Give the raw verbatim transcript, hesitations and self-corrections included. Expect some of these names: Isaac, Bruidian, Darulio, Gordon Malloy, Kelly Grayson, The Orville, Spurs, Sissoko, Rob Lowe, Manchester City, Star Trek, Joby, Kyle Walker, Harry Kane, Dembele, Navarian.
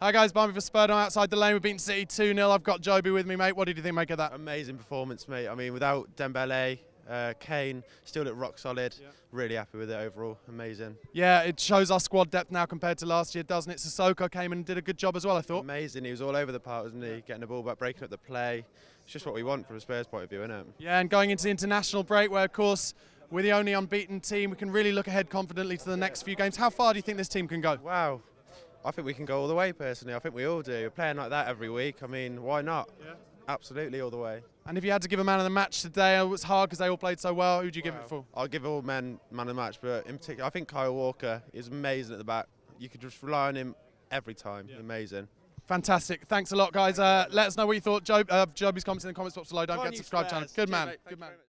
Hi guys, Barmy for Spurgeon outside the lane. We're beating City two nil. I've got Joby with me, mate. What did you think, mate, of that? Amazing performance, mate. I mean, without Dembele, uh, Kane, still look rock solid. Yeah. Really happy with it overall. Amazing. Yeah, it shows our squad depth now compared to last year, doesn't it? Sissoko came and did a good job as well, I thought. Amazing. He was all over the part, wasn't he? Getting the ball back, breaking up the play. It's just what we want from a Spurs point of view, isn't it? Yeah, and going into the international break where, of course, we're the only unbeaten team, we can really look ahead confidently to the next few games. How far do you think this team can go? Wow. I think we can go all the way, personally. I think we all do. We're playing like that every week. I mean, why not? Yeah. Absolutely all the way. And if you had to give a man of the match today, it was hard because they all played so well. Who would you well, give it for? I'll give all men man of the match, but in particular, I think Kyle Walker is amazing at the back. You could just rely on him every time. Yeah. Amazing. Fantastic. Thanks a lot, guys. Uh, let us know what you thought. Job, uh, Joby's comments in the comments box below. Don't forget to subscribe to the channel. Good man. Good man.